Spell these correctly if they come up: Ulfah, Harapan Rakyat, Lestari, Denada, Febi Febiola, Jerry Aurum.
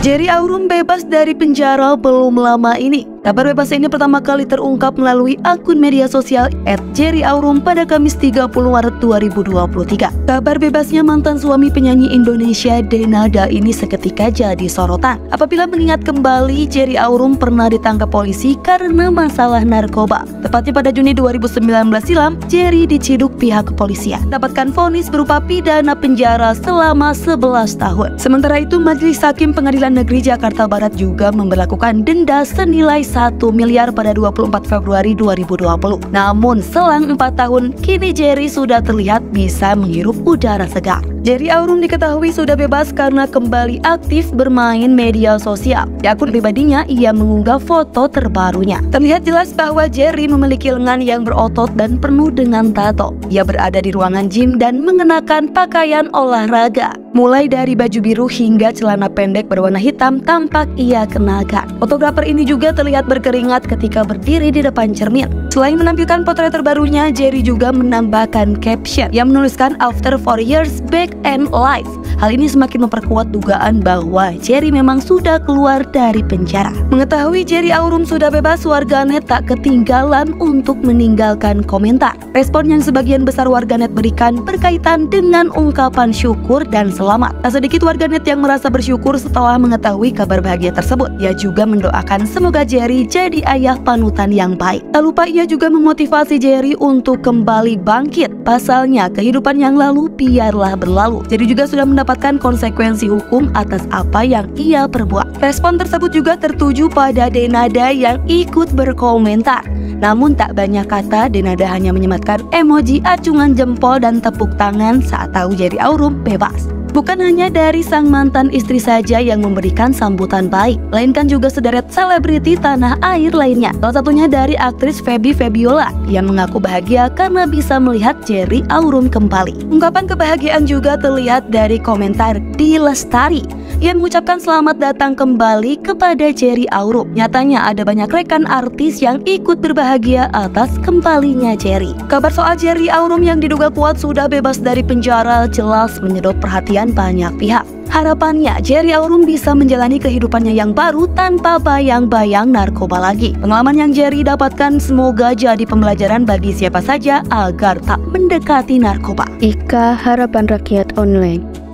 Jerry Aurum bebas dari penjara belum lama ini. Kabar bebas ini pertama kali terungkap melalui akun media sosial @JerryAurum pada Kamis 30 Maret 2023. Kabar bebasnya mantan suami penyanyi Indonesia Denada ini seketika jadi sorotan. Apabila mengingat kembali, Jerry Aurum pernah ditangkap polisi karena masalah narkoba. Tepatnya pada Juni 2019 silam, Jerry diciduk pihak kepolisian, dapatkan vonis berupa pidana penjara selama 11 tahun. Sementara itu, Majelis Hakim Pengadilan Negeri Jakarta Barat juga memberlakukan denda senilai 1 miliar pada 24 Februari 2020. Namun selang 4 tahun, kini Jerry sudah terlihat bisa menghirup udara segar. Jerry Aurum diketahui sudah bebas karena kembali aktif bermain media sosial. Di akun pribadinya, ia mengunggah foto terbarunya. Terlihat jelas bahwa Jerry memiliki lengan yang berotot dan penuh dengan tato. Ia berada di ruangan gym dan mengenakan pakaian olahraga. Mulai dari baju biru hingga celana pendek berwarna hitam tampak ia kenakan. Fotografer ini juga terlihat berkeringat ketika berdiri di depan cermin. Selain menampilkan potret terbarunya, Jerry juga menambahkan caption yang menuliskan "After 4 years, back and life". Hal ini semakin memperkuat dugaan bahwa Jerry memang sudah keluar dari penjara. Mengetahui Jerry Aurum sudah bebas, warganet tak ketinggalan untuk meninggalkan komentar. Respon yang sebagian besar warganet berikan berkaitan dengan ungkapan syukur dan selamat. Tak sedikit warganet yang merasa bersyukur setelah mengetahui kabar bahagia tersebut. Ia juga mendoakan semoga Jerry jadi ayah panutan yang baik. Tak lupa ia juga memotivasi Jerry untuk kembali bangkit. Pasalnya, kehidupan yang lalu biarlah berlalu. Jerry juga sudah mendapatkan konsekuensi hukum atas apa yang ia perbuat. Respon tersebut juga tertuju pada Denada yang ikut berkomentar. Namun tak banyak kata, Denada hanya menyematkan emoji acungan jempol dan tepuk tangan saat tahu Jerry Aurum bebas. Bukan hanya dari sang mantan istri saja yang memberikan sambutan baik, melainkan juga sederet selebriti tanah air lainnya. Salah satunya dari aktris Febi Febiola, yang mengaku bahagia karena bisa melihat Jerry Aurum kembali. Ungkapan kebahagiaan juga terlihat dari komentar di Lestari, yang mengucapkan selamat datang kembali kepada Jerry Aurum. Nyatanya ada banyak rekan artis yang ikut berbahagia atas kembalinya Jerry. Kabar soal Jerry Aurum yang diduga kuat sudah bebas dari penjara jelas menyedot perhatian banyak pihak. Harapannya Jerry Aurum bisa menjalani kehidupannya yang baru tanpa bayang-bayang narkoba lagi. Pengalaman yang Jerry dapatkan semoga jadi pembelajaran bagi siapa saja agar tak mendekati narkoba. Ika Harapan Rakyat Online.